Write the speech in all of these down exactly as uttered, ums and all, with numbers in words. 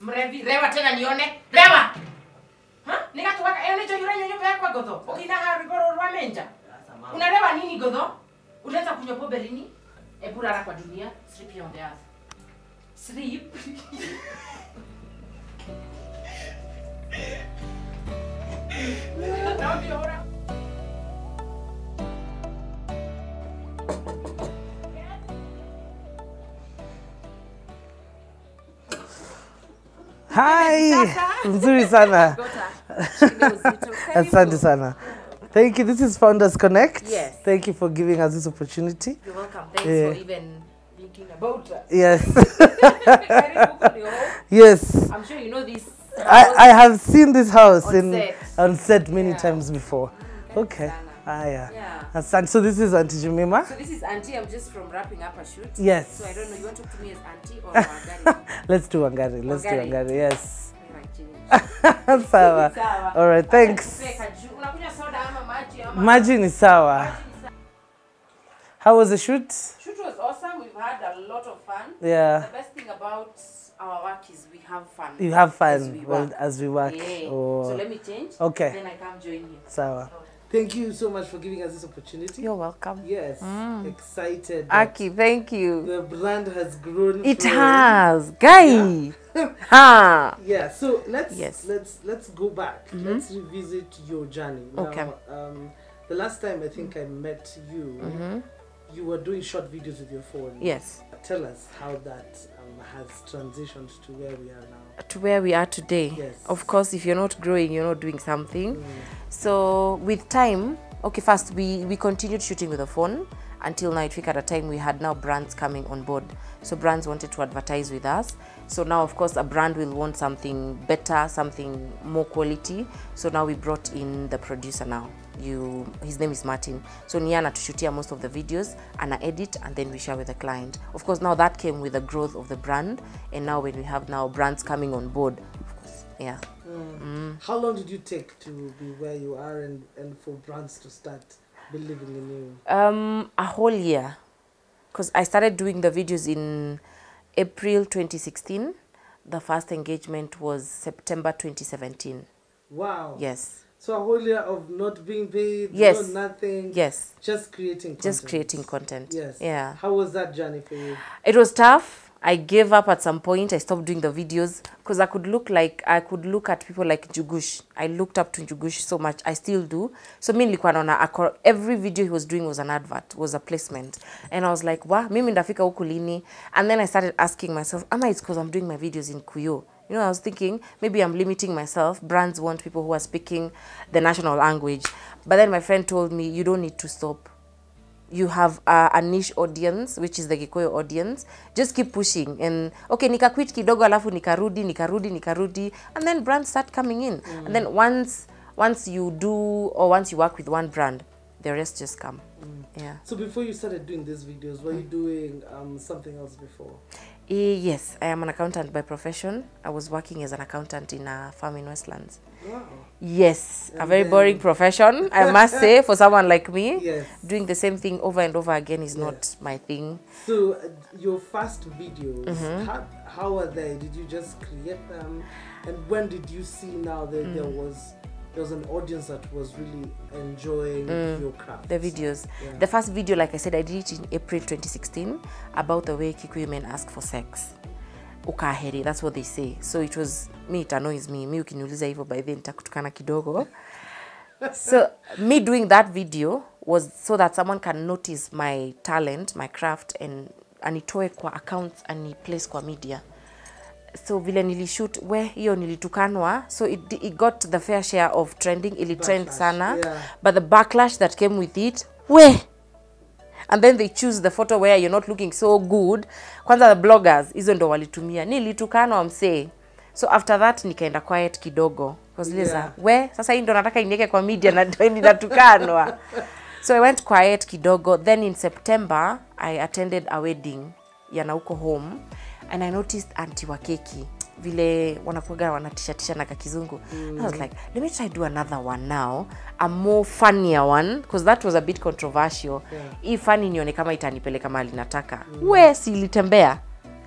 Mrevi, rewa tena nione. Rewa! Ha? Nika tuwaka, elejo yurenyo nyope yakwa Godo. Ukina harigoro uruwa menja. Unarewa nini Godo? Uleza kunyopo berini? Ebura la kwa dunia. Sleep here on the earth. Sleep? Down the hora. Hi, nzuri sana. Asante sana. Thank you. This is Founders Connect. Yes. Thank you for giving us this opportunity. You're welcome. Thanks yeah. for even thinking about us. Yes. Yes. I'm sure you know this. I, I have seen this house on in set, on set many yeah. times before. Mm, okay. Ah, yeah. yeah. And so this is Auntie Jemimah. So this is Auntie. I'm just from wrapping up a shoot. Yes. So I don't know. You want to talk to me as Auntie or Wangari? Let's do Wangari. Let's do Wangari. Yes. Sawa. All right. Thanks. Maji ni sawa. How was the shoot? Shoot was awesome. We've had a lot of fun. Yeah. The best thing about our work is we have fun. You have fun as we work. As we work. Yeah. Oh. So let me change. Okay. Then I come join you. Sawa. So thank you so much for giving us this opportunity. You're welcome. Yes, mm. excited. Aki, thank you. The brand has grown. It from, has, guy. Yeah. ha. Yeah. So let's yes. let's let's go back. Mm-hmm. Let's revisit your journey. Okay. Now, um, the last time I think I met you, mm-hmm. you were doing short videos with your phone. Yes. Tell us how that um, has transitioned to where we are now. To where we are today. Yes. Of course, if you're not growing, you're not doing something. Mm. So with time, okay, first we, we continued shooting with the phone until now. It took at a time we had now brands coming on board. So brands wanted to advertise with us. So now, of course, a brand will want something better, something more quality. So now we brought in the producer now. You, his name is Martin. So Niana to shoot here most of the videos and I edit and then we share with the client. Of course, now that came with the growth of the brand, and now when we have now brands coming on board, yeah. Mm. Mm. How long did you take to be where you are and, and for brands to start believing in you? Um, a whole year, because I started doing the videos in April twenty sixteen. The first engagement was September twenty seventeen. Wow. Yes. So a whole year of not being paid, yes. no nothing, yes, just creating content. Just creating content. Yes. Yeah. How was that journey for you? It was tough. I gave up at some point. I stopped doing the videos because I could look like I could look at people like Jugush. I looked up to Jugush so much. I still do. So mainly every video he was doing was an advert, was a placement. And I was like, wow, mimi ndafika huku lini? And then I started asking myself, am I it's because I'm doing my videos in Kuyo? You know, I was thinking, maybe I'm limiting myself. Brands want people who are speaking the national language. But then my friend told me, you don't need to stop. You have a, a niche audience, which is the Gikuyu audience. Just keep pushing. And, okay, nika quit kidogo alafu nikarudi, nikarudi, nikarudi. And then brands start coming in. Mm. And then once once you do, or once you work with one brand, the rest just come. Mm. Yeah. So before you started doing these videos, were you doing um, something else before? Uh, yes, I am an accountant by profession. I was working as an accountant in a farm in Westlands. Wow. Yes, and a very then... boring profession, I must say, for someone like me. Yes. Doing the same thing over and over again is yes. not my thing. So, uh, your first videos, mm-hmm. how, how were they? Did you just create them? And when did you see now that mm. there was... there was an audience that was really enjoying mm, your craft. The videos. Yeah. The first video, like I said, I did it in April twenty sixteen about the way Kikuyu men ask for sex. Ukaheri, that's what they say. So it was, me, it annoys me. Me ukiniuliza hivyo by then, nitakutukana kidogo. So me doing that video was so that someone can notice my talent, my craft, and anitoe kwa accounts, and place kwa media. So vile nilishoot we hiyo nilitukanwa, so it, it got the fair share of trending. Ili trend sana, yeah. But the backlash that came with it, we and then they choose the photo where you're not looking so good. Kwanza the bloggers hizo ndo walitumia, nilitukanwa msee. So after that nikaenda quiet kidogo because yeah. Leza we sasa hii ndo nataka inieke kwa media na ndo ninatukanwa. So I went quiet kidogo. Then in September I attended a wedding yana huko home. And I noticed Auntie Wakeki, vile wanakuaga wanatishatisha na kakizungu. Mm. I was like, let me try do another one now, a more funnier one, because that was a bit controversial. Yeah. Hii funny nione kama itanipeleka mahali nataka. Mm. We si ilitembea.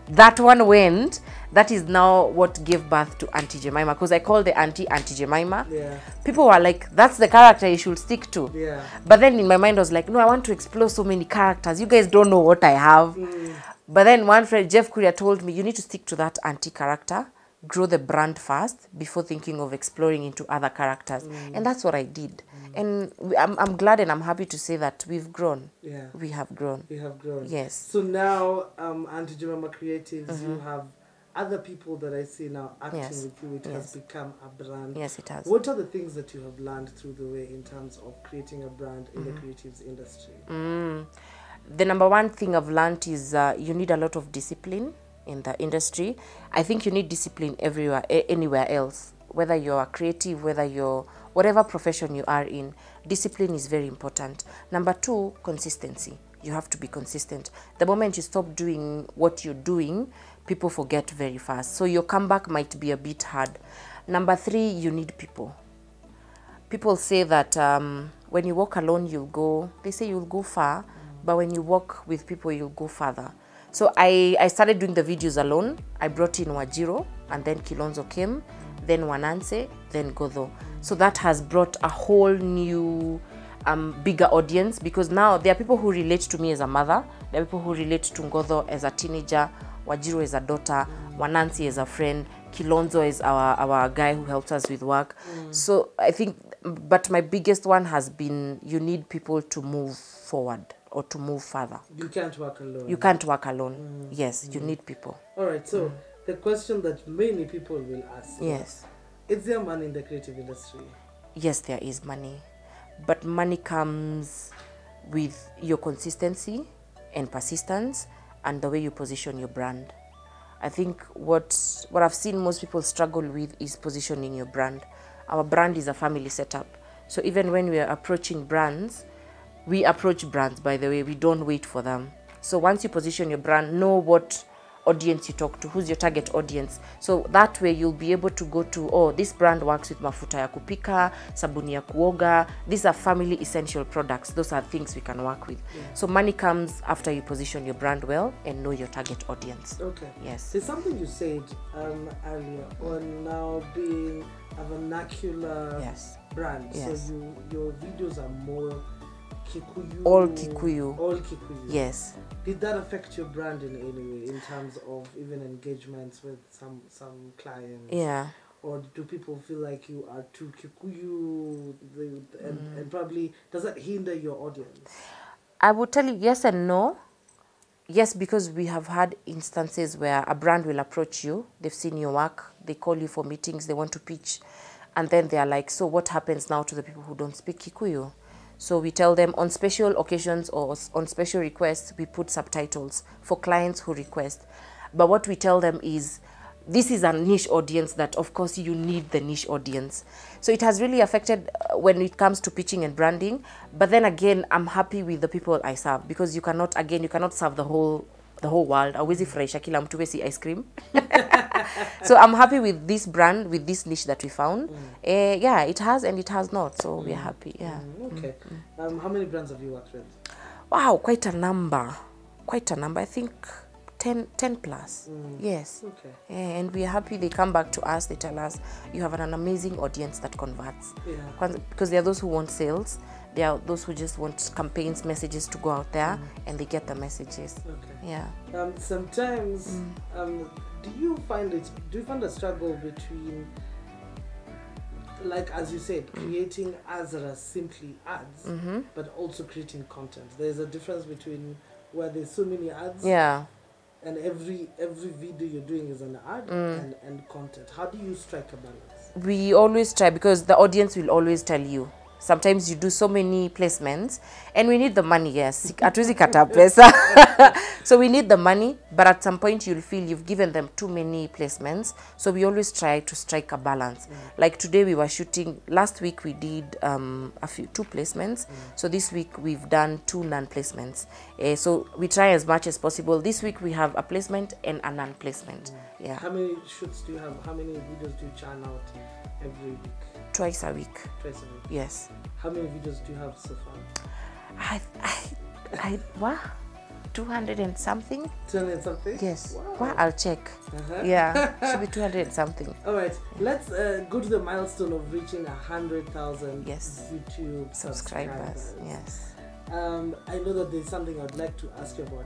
that one went, that is now what gave birth to Auntie Jemimah, because I call the auntie Auntie Jemimah. Yeah. People were like, that's the character you should stick to. Yeah. But then in my mind I was like, no, I want to explore so many characters. You guys don't know what I have. Mm. But then one friend, Jeff Courier, told me, you need to stick to that auntie character. Grow the brand first before thinking of exploring into other characters. Mm. And that's what I did. Mm. And I'm, I'm glad and I'm happy to say that we've grown. Yeah. We have grown. We have grown. Yes. So now, um, Auntie Jemimah Creatives, mm-hmm. you have other people that I see now acting yes. with you. It yes. has become a brand. Yes, it has. What are the things that you have learned through the way in terms of creating a brand in mm-hmm. the creatives industry? Mm. The number one thing I've learned is uh, you need a lot of discipline. In the industry, I think you need discipline everywhere, anywhere else. Whether you're creative, whether you're whatever profession you are in, discipline is very important. Number two, consistency. You have to be consistent. The moment you stop doing what you're doing, people forget very fast. So your comeback might be a bit hard. Number three, you need people. People say that um, when you walk alone, you'll go. They say you'll go far, mm-hmm. but when you walk with people, you'll go further. So I, I started doing the videos alone. I brought in Wajiro, and then Kilonzo came, then Wananze, then Godo. So that has brought a whole new, um, bigger audience, because now there are people who relate to me as a mother, there are people who relate to Godo as a teenager, Wajiro as a daughter, Wananze as a friend, Kilonzo is our, our guy who helps us with work. Mm. So I think, but my biggest one has been, you need people to move forward. Or to move further. You can't work alone. You can't work alone. Mm. Yes, mm. you need people. All right, so mm. the question that many people will ask. Yes. Is there money in the creative industry? Yes, there is money. But money comes with your consistency and persistence and the way you position your brand. I think what, what I've seen most people struggle with is positioning your brand. Our brand is a family setup. So even when we are approaching brands, we approach brands, by the way, we don't wait for them. So once you position your brand, know what audience you talk to, who's your target audience. So that way you'll be able to go to, oh, this brand works with mafuta ya kupika, sabuni ya kuoga. These are family essential products. Those are things we can work with. Yeah. So money comes after you position your brand well and know your target audience. Okay. Yes. There's something you said um, earlier on now being a vernacular yes. brand. Yes. So you, your videos are more... Kikuyu, all Kikuyu. All Kikuyu. Yes. Did that affect your brand in any way in terms of even engagements with some some clients? Yeah. Or do people feel like you are too Kikuyu? They, and, mm. and probably, does that hinder your audience? I would tell you yes and no. Yes, because we have had instances where a brand will approach you. They've seen your work. They call you for meetings. They want to pitch. And then they are like, so what happens now to the people who don't speak Kikuyu? So we tell them on special occasions or on special requests, we put subtitles for clients who request. But what we tell them is, this is a niche audience that, of course, you need the niche audience. So it has really affected when it comes to pitching and branding. But then again, I'm happy with the people I serve, because you cannot, again, you cannot serve the whole the whole world. Awezi furahisha kila mtu wesi ice cream. So I'm happy with this brand, with this niche that we found. Mm. Uh, yeah, it has and it has not, so mm. we're happy. Yeah. Mm, okay. Mm. Um, how many brands have you worked with? Wow, quite a number. Quite a number. I think ten, ten plus. Mm. Yes. Okay. Yeah, and we're happy they come back to us. They tell us, you have an amazing audience that converts. Yeah. Because there are those who want sales. There are those who just want campaigns, messages to go out there, mm. and they get the messages. Okay. Yeah. Um, sometimes, mm. um, do you find it? Do you find a struggle between, like as you said, creating Azara simply ads, mm-hmm. but also creating content? There's a difference between where there's so many ads. Yeah. And every every video you're doing is an ad mm. and, and content. How do you strike a balance? We always try, because the audience will always tell you. Sometimes you do so many placements, and we need the money, yes. So we need the money, but at some point you'll feel you've given them too many placements. So we always try to strike a balance. Mm. Like today we were shooting, last week we did um, a few, two placements. Mm. So this week we've done two non-placements. Uh, so we try as much as possible. This week we have a placement and a non-placement. Mm. Yeah. How many shoots do you have? How many videos do you churn out every week? Twice a week. Twice a week. Yes. How many videos do you have so far? I, I, I, what? two hundred and something. two hundred and something? Yes. Wow. Well, I'll check. Uh-huh. Yeah, it should be two hundred and something. All right, let's uh, go to the milestone of reaching one hundred thousand yes. YouTube subscribers. subscribers. Yes. Um, I know that there's something I'd like to ask you about,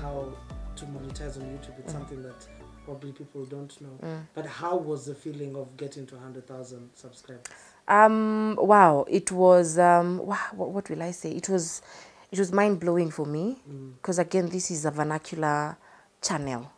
how to monetize on YouTube. It's mm. something that probably people don't know. Mm. But how was the feeling of getting to one hundred thousand subscribers? Um, wow, it was, um, wow, what, what will I say? It was... It was mind-blowing for me because, mm. again, this is a vernacular channel.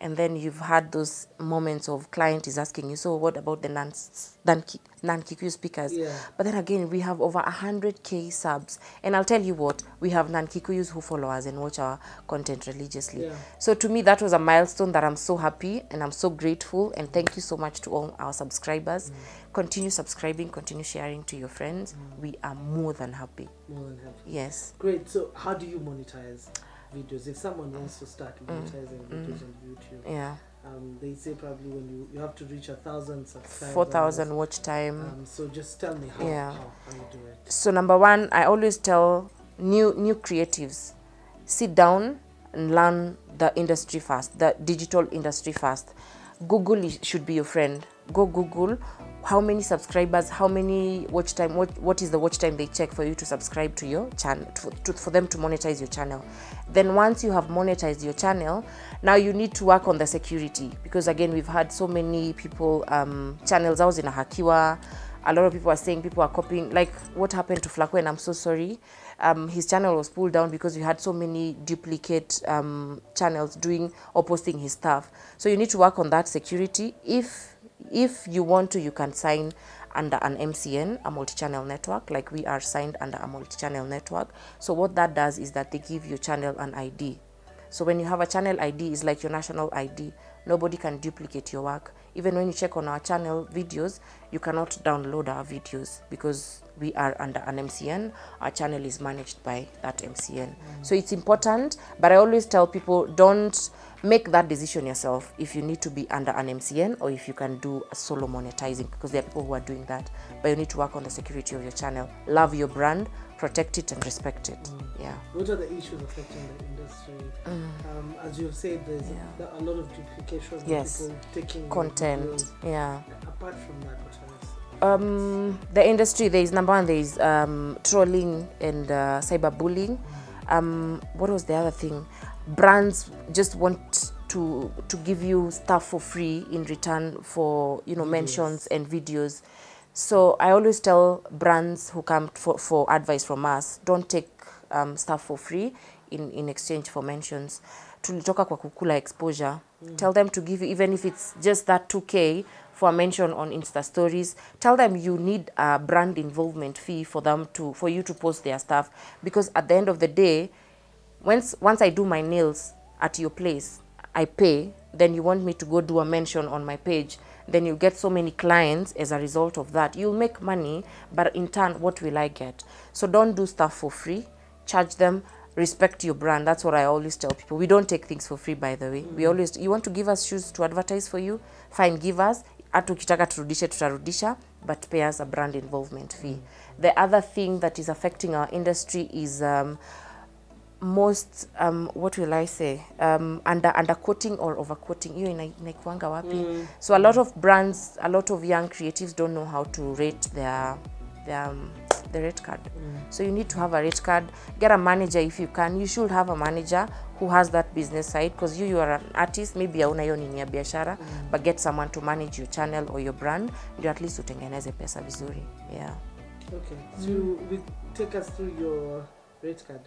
And then you've had those moments of client is asking you, so what about the non-Kikuyu speakers? Yeah. But then again, we have over one hundred K subs. And I'll tell you what, we have non-Kikuyus who follow us and watch our content religiously. Yeah. So to me, that was a milestone that I'm so happy and I'm so grateful. And thank you so much to all our subscribers. Mm. Continue subscribing, continue sharing to your friends. Mm. We are more than happy. More than happy. Yes. Great. So how do you monetize videos? If someone wants to start monetizing mm. videos mm. on YouTube, yeah, um, they say probably when you you have to reach a thousand subscribers, four thousand watch time. Um, so just tell me how, yeah. how how you do it. So number one, I always tell new new creatives, sit down and learn the industry first, the digital industry first. Google should be your friend. Go Google how many subscribers, how many watch time, what, what is the watch time they check for you to subscribe to your channel, to, to, for them to monetize your channel. Then once you have monetized your channel, now you need to work on the security, because again, we've had so many people, um, channels, I was in a hakiwa, a lot of people are saying people are copying, like what happened to Flakwe, and I'm so sorry, um, his channel was pulled down because we had so many duplicate um, channels doing or posting his stuff. So you need to work on that security. If If you want to, you can sign under an M C N, a multi-channel network, like we are signed under a multi-channel network. So what that does is that they give your channel an I D. So when you have a channel I D, it's like your national I D. Nobody can duplicate your work. Even when you check on our channel videos, you cannot download our videos because we are under an M C N. Our channel is managed by that M C N. Mm-hmm. So it's important, but I always tell people, don't make that decision yourself if you need to be under an M C N or if you can do a solo monetizing, because there are people who are doing that. But you need to work on the security of your channel. Love your brand, protect it and respect it. Mm. Yeah. What are the issues affecting the industry? Mm. Um, as you've said, there's yeah. there are a lot of duplications. Yes. People taking content. Yeah. Apart from that, what else? Um, the industry, there is number one, there is um, trolling and uh, cyberbullying. Mm. Um, what was the other thing? Brands just want to to give you stuff for free in return for, you know, videos. mentions and videos. So I always tell brands who come for, for advice from us, don't take um, stuff for free in, in exchange for mentions. Tulitoka kwa kukula exposure. Mm. Tell them to give you, even if it's just that two K for a mention on Insta stories, tell them you need a brand involvement fee for them to, for you to post their stuff. Because at the end of the day, Once, once I do my nails at your place, I pay, then you want me to go do a mention on my page, then you get so many clients as a result of that. You'll make money, but in turn, what will I get? So don't do stuff for free. Charge them. Respect your brand. That's what I always tell people. We don't take things for free, by the way. Mm-hmm. We always, you want to give us shoes to advertise for you? Fine, give us. Atukitaka turudisha, tutarudisha, but pay us a brand involvement fee. The other thing that is affecting our industry is... Um, most um what will I say um under underquoting or overquoting, you inaikuanga wapi. Mm. So a lot of brands, a lot of young creatives don't know how to rate their their um, the rate card. Mm. So you need to have a rate card. Get a manager if you can. You should have a manager who has that business side, because you you are an artist, maybe hauna hiyo ni ya biashara. Mm. But get someone to manage your channel or your brand, ndio at least utengeneze pesa vizuri. Yeah. Okay. So we take us through your rate card.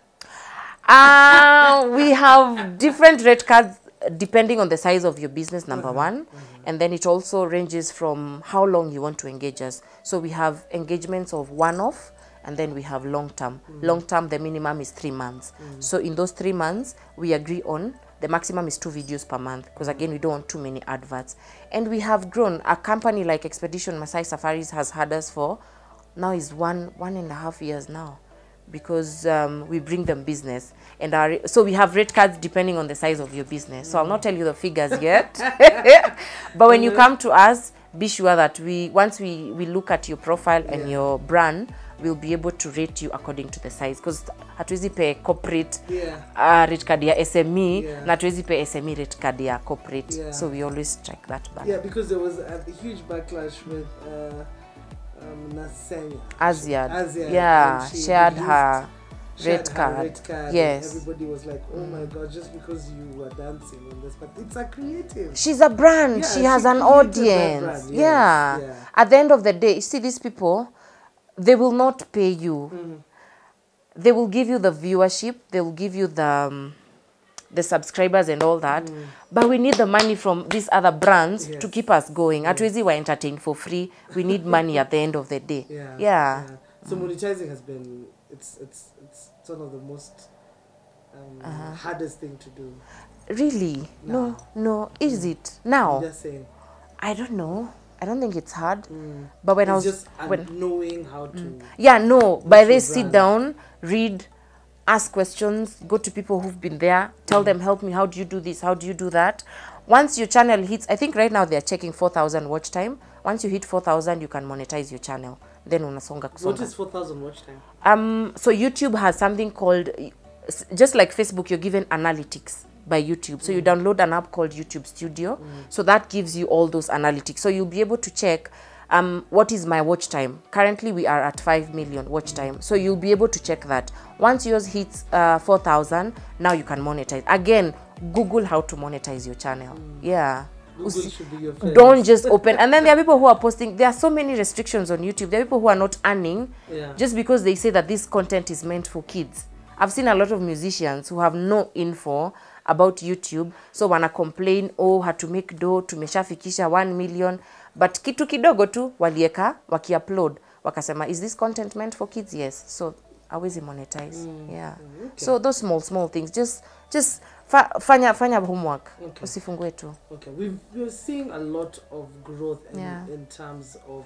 Uh, we have different rate cards depending on the size of your business, number mm-hmm. one. Mm-hmm. And then it also ranges from how long you want to engage us. So we have engagements of one-off, and then we have long-term. Mm-hmm. Long-term, the minimum is three months. Mm-hmm. So in those three months, we agree on the maximum is two videos per month, because again, we don't want too many adverts. And we have grown. A company like Expedition Masai Safaris has had us for, now is one, one and a half years now, because um, we bring them business. And our, so we have rate cards depending on the size of your business. Mm. So I'll not tell you the figures yet. But when mm. you come to us, be sure that we, once we, we look at your profile yeah. and your brand, we'll be able to rate you according to the size, because hatuwezi pay corporate yeah. uh, rate card ya S M E yeah. na hatuwezi pay S M E rate card ya corporate yeah. So we always strike that back. Yeah, because there was a huge backlash with uh, um, Nasenya Aziad. Aziad yeah she shared her Red card. Red card. Yes. Everybody was like, oh my God, just because you were dancing on this. But it's a creative. She's a brand. Yeah, she, she has an audience. Yes. Yeah. yeah. At the end of the day, you see these people, they will not pay you. Mm. They will give you the viewership. They will give you the, um, the subscribers and all that. Mm. But we need the money from these other brands yes. to keep us going. At Wezi, we're entertained for free. We need money at the end of the day. Yeah. yeah. yeah. So monetizing has been... It's, it's, it's, it's one of the most um, uh-huh. hardest thing to do. Really? Now. No, no. Is mm. it? Now? I'm just saying. I don't know. I don't think it's hard. Mm. But when it's I was... just when, knowing how to... Mm. Yeah, no. By this, sit down, read, ask questions, go to people who've been there, tell mm. them, help me, how do you do this, how do you do that? Once your channel hits... I think right now they're checking four thousand watch time. Once you hit four thousand, you can monetize your channel. Then unasonga kusonga. What is four thousand watch time? Um, so YouTube has something called, just like Facebook, you're given analytics by YouTube. So mm. you download an app called YouTube Studio. Mm. So that gives you all those analytics. So you'll be able to check um, what is my watch time. Currently, we are at five million watch time. So you'll be able to check that. Once yours hits uh, four thousand, now you can monetize. Again, Google how to monetize your channel. Mm. Yeah. Don't just open. And then there are people who are posting. There are so many restrictions on YouTube. There are people who are not earning yeah. just because they say that this content is meant for kids. I've seen a lot of musicians who have no info about YouTube. So wana complain, oh, how to make dough, tumeshafikisha one million. But kitu kidogo tu, walieka, waki upload. Wakasema, is this content meant for kids? Yes. So hawezi monetize. Mm. Yeah. Mm, okay. So those small, small things. Just, just... Fanya, fanya homework. Okay. Usifungue tu. Okay. We've, we're seeing a lot of growth in, yeah. in terms of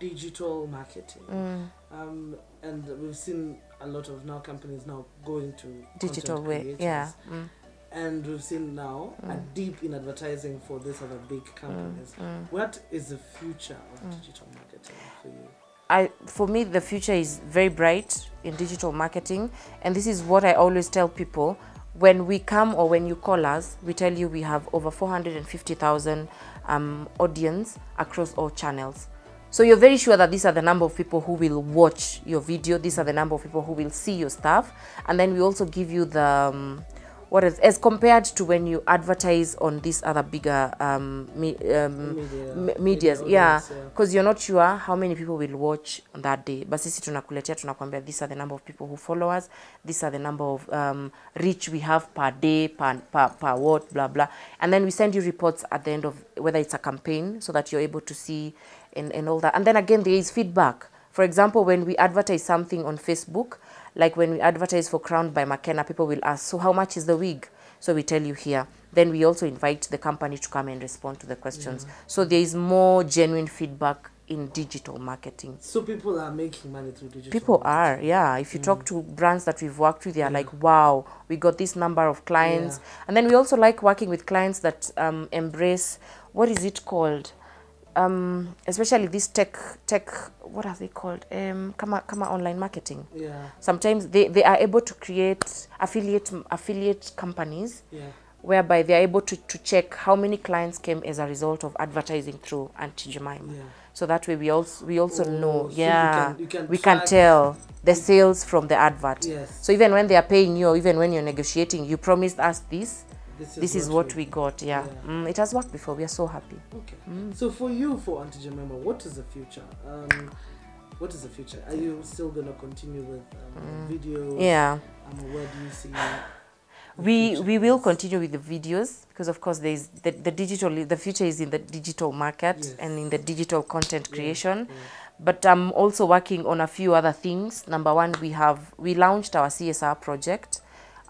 digital marketing. Mm. Um, and we've seen a lot of now companies now going to digital way. Creators. Yeah. Mm. And we've seen now mm. a deep in advertising for these other big companies. Mm. Mm. What is the future of mm. digital marketing for you? I, for me, the future is very bright in digital marketing. And this is what I always tell people. When we come or when you call us, we tell you we have over four hundred fifty thousand um, audience across all channels. So you're very sure that these are the number of people who will watch your video. These are the number of people who will see your stuff. And then we also give you the, um, what is, as compared to when you advertise on these other bigger um, me, um, media, me, medias. Media yeah, because yeah. you're not sure how many people will watch on that day. But sisi tunakuletea, tunakwambia, these are the number of people who follow us. These are the number of um, reach we have per day, per, per, per what, blah, blah. And then we send you reports at the end of whether it's a campaign so that you're able to see and, and all that. And then again, there is feedback. For example, when we advertise something on Facebook, like when we advertise for Crown by McKenna, people will ask, so how much is the wig? So we tell you here. Then we also invite the company to come and respond to the questions. Yeah. So there is more genuine feedback in digital marketing. So people are making money through digital People marketing. are, yeah. If you mm. talk to brands that we've worked with, they are yeah. like, wow, we got this number of clients. Yeah. And then we also like working with clients that um, embrace, what is it called? Um, especially this tech, tech, what are they called? Um, kama, kama online marketing. Yeah. Sometimes they, they are able to create affiliate affiliate companies yeah. whereby they are able to, to check how many clients came as a result of advertising through Auntie Jemimah. Yeah. So that way we also, we also oh, know, so yeah, you can, you can we can tell the sales from the advert. Yes. So even when they are paying you, or even when you're negotiating, you promised us this, This is, this is what we got, yeah. yeah. Mm, it has worked before. We are so happy. Okay. Mm. So for you, for Auntie Jemimah, what is the future? Um, what is the future? Are you still going to continue with um, mm. videos? Yeah. Um, where do you see We we will continue with the videos because, of course, there is the, the digital. The future is in the digital market yes. and in the digital content yeah. creation. Yeah. But I'm also working on a few other things. Number one, we have we launched our C S R project.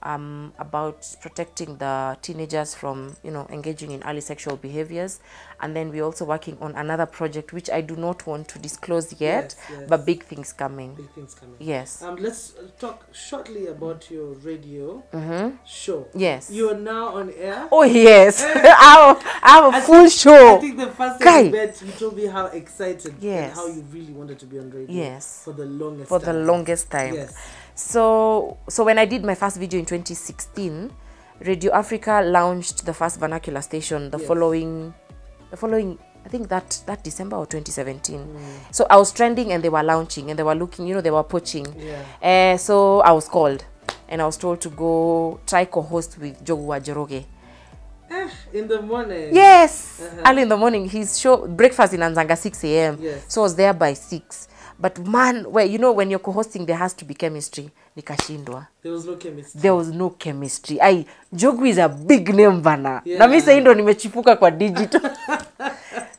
um, about protecting the teenagers from, you know, engaging in early sexual behaviors. And then we're also working on another project, which I do not want to disclose yet, yes, yes. but big things coming. Big things coming. Yes. Um, let's talk shortly about your radio mm-hmm. show. Yes. You are now on air. Oh, yes. I have a I full think, show. I think the first time you met, you told me how excited yes. and how you really wanted to be on radio yes. for the longest for time. For the longest time. Yes. So, so when I did my first video in twenty sixteen, Radio Africa launched the first vernacular station the yes. following... The following, I think that that December or twenty seventeen. Mm. So I was trending and they were launching and they were looking, you know, they were poaching. Yeah. Uh, so I was called and I was told to go try co-host with Jogu Wajiroge. Eh, in the morning? Yes, uh-huh. early in the morning. His show, Breakfast in Nzanga, six A M Yes. So I was there by six. But man, well, you know, when you're co-hosting, there has to be chemistry. Nikashindwa. There was no chemistry. There was no chemistry. I, Jogu is a big name bana. Yeah. Na misa indo nimechipuka kwa digital.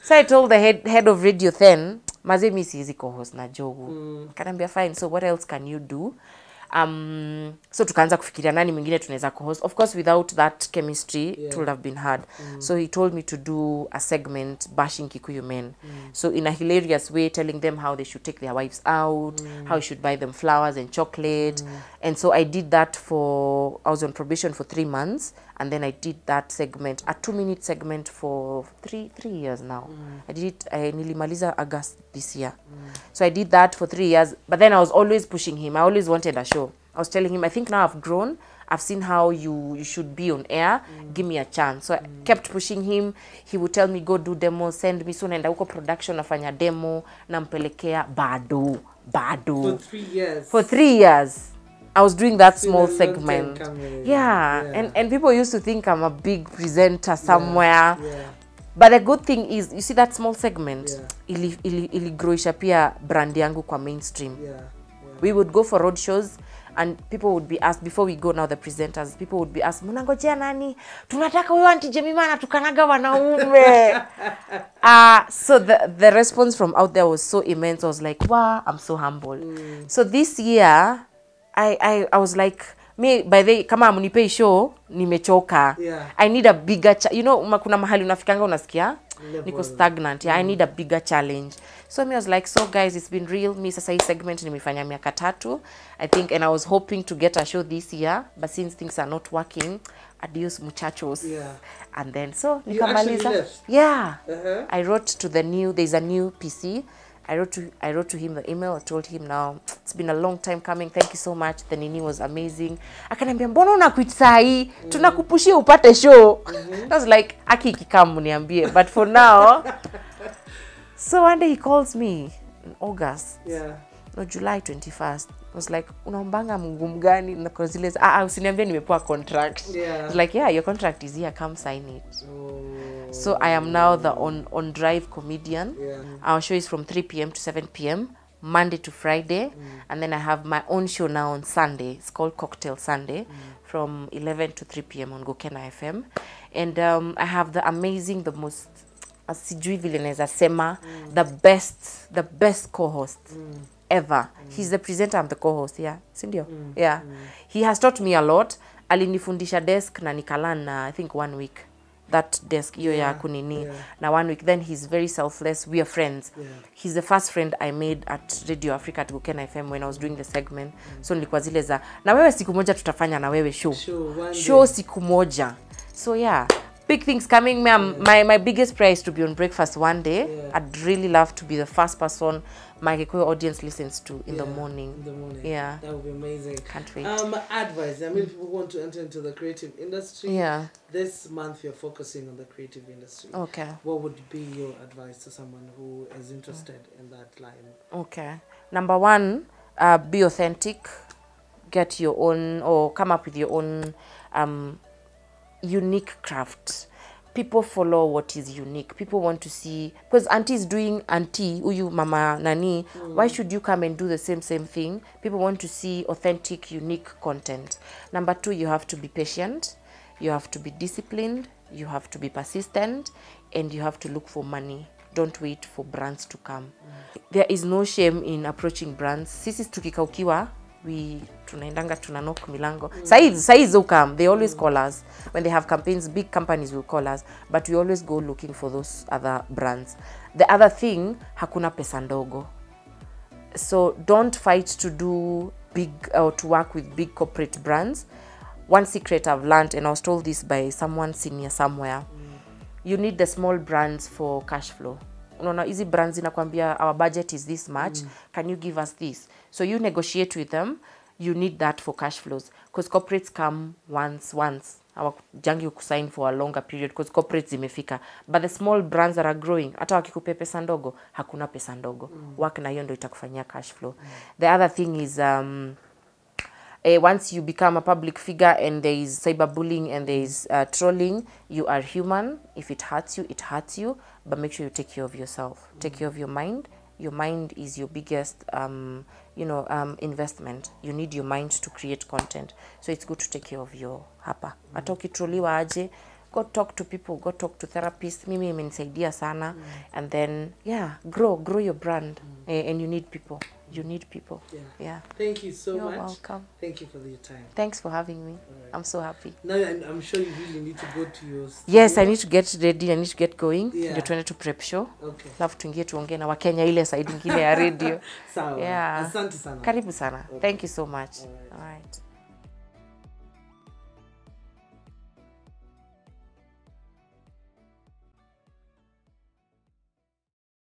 So I told the head, head of radio then, Mazemi si co-host na Jogu. Mm. Kanambia fine, so what else can you do? Um, so tukaanza kufikiria nani mwingine tunaweza co-host. Of course, without that chemistry, yeah. it would have been hard. Mm. So he told me to do a segment bashing Kikuyu men. Mm. So in a hilarious way, telling them how they should take their wives out, mm. how you should buy them flowers and chocolate. Mm. And so I did that for, I was on probation for three months. And then I did that segment, a two-minute segment for three three years now. Mm. I did it, I nilimaliza August this year. Mm. So I did that for three years. But then I was always pushing him. I always wanted a show. I was telling him, I think now I've grown. I've seen how you, you should be on air. Mm. Give me a chance. So mm. I kept pushing him. He would tell me, go do demos, send me. So naenda huko production, nafanya demo, nampelekea, bado, bado. For three years. For three years. I was doing that it's small segment. Yeah. yeah. And and people used to think I'm a big presenter somewhere. Yeah. Yeah. But the good thing is, you see that small segment, yeah. ili, ili, ili groisha pia brand yangu kwa mainstream. Yeah. Yeah. We would go for road shows and people would be asked, before we go now, the presenters, people would be asked, Munangojea nani? Tunataka wewe Auntie Jemimah na tukanaga wanaume. uh, so the, the response from out there was so immense. I was like, wow, I'm so humbled. Mm. So this year, I, I I was like, me by the kama munipe show nimechoka. Yeah. I need a bigger, you know, kuna mahali unafikanga unasikia niko stagnant. Yeah, mm. I need a bigger challenge. So me I was like, so guys, it's been real. Me sasa hii segment nimefanya miaka tatu, I think, and I was hoping to get a show this year, but since things are not working, adios muchachos. Yeah. And then so nikamaliza. Yeah. Uh -huh. I wrote to the new, there's a new P C. I wrote to I wrote to him the email. I told him now it's been a long time coming. Thank you so much. The Nini was amazing. Akaniambia mbona unakuitsai? Tunakupushia upate show. Mm-hmm. I was like aki kikamu niambie. But for now, so one day he calls me in August. Yeah. No, July twenty-first. I was like, unaombanga mgumu gani? Na kuzileza, ah, usiniambie nimepoa contract. Yeah. Like, yeah, your contract is here. Come sign it. Oh. So I am now the on on drive comedian. Yeah. Our show is from three P M to seven P M Monday to Friday, mm. and then I have my own show now on Sunday. It's called Cocktail Sunday, mm. from eleven to three P M on Gukena F M, and um, I have the amazing, the most. Asijui vile naweza sema, the best, the best co-host mm. ever. Mm. He's the presenter, I'm the co-host, yeah. Sindio? Mm. Yeah. Mm. He has taught me a lot. Alinifundisha desk na nikalan na, I think, one week. That desk, iyo yeah. ya kunini. Yeah. Na one week. Then he's very selfless. We are friends. Yeah. He's the first friend I made at Radio Africa at Gukena F M when I was doing the segment. Mm. So nilikuwa zile za, na wewe siku moja tutafanya na wewe show. Show, show siku moja. So yeah. Big things coming. My, my, my biggest prayer is to be on Breakfast one day. Yeah. I'd really love to be the first person my Kikuyu audience listens to in yeah, the morning. In the morning. Yeah. That would be amazing. Can't wait. Um, advice. I mean, if people want to enter into the creative industry. Yeah. This month you're focusing on the creative industry. Okay. What would be your advice to someone who is interested in that line? Okay. Number one, uh, be authentic. Get your own, or come up with your own... Um, unique craft. People follow what is unique. People want to see, because auntie is doing auntie, uyu mama nani, mm. why should you come and do the same same thing? People want to see authentic, unique content. Number two, you have to be patient, you have to be disciplined, you have to be persistent, and you have to look for money. Don't wait for brands to come. Mm. There is no shame in approaching brands. Sisi tukikaukiwa we tunaendanga tunanok milango. Mm. Saiz saiz ukam, they always mm. call us when they have campaigns. Big companies will call us, but we always go looking for those other brands. The other thing, hakuna pesa ndogo. So don't fight to do big or uh, to work with big corporate brands. One secret I've learned, and I was told this by someone senior somewhere, mm. you need the small brands for cash flow. No, no, easy brands inakwambia our budget is this much. Mm. Can you give us this? So you negotiate with them. You need that for cash flows because corporates come once, once. Our jangi kusign for a longer period because corporates zimefika. But the small brands that are growing, ata wakikupea pesa ndogo, hakuna pesa ndogo. Mm. Work na hiyo ndio itakufanyia cash flow. Mm. The other thing is, um, eh, once you become a public figure and there is cyberbullying and there is uh, trolling, you are human. If it hurts you, it hurts you. But make sure you take care of yourself. Mm. Take care of your mind. Your mind is your biggest, um, you know, um, investment. You need your mind to create content. So it's good to take care of your hapa. Mm. Atoki troliwa aje, go talk to people, go talk to therapists. Mimi imenisaidia sana. Mm. And then, yeah, grow, grow your brand. Mm. Eh, and you need people. You need people. Yeah. yeah. Thank you so You're much. You're welcome. Thank you for your time. Thanks for having me. Right. I'm so happy. Now I'm, I'm sure you really need to go to your studio. Yes, I need to get ready. I need to get going. Yeah. You're to prep show. Okay. Love to get to na wa Kenya ile side ngine ya radio. Sawa. Yeah. Asante sana. Karibu sana. Okay. Thank you so much. All right. All right.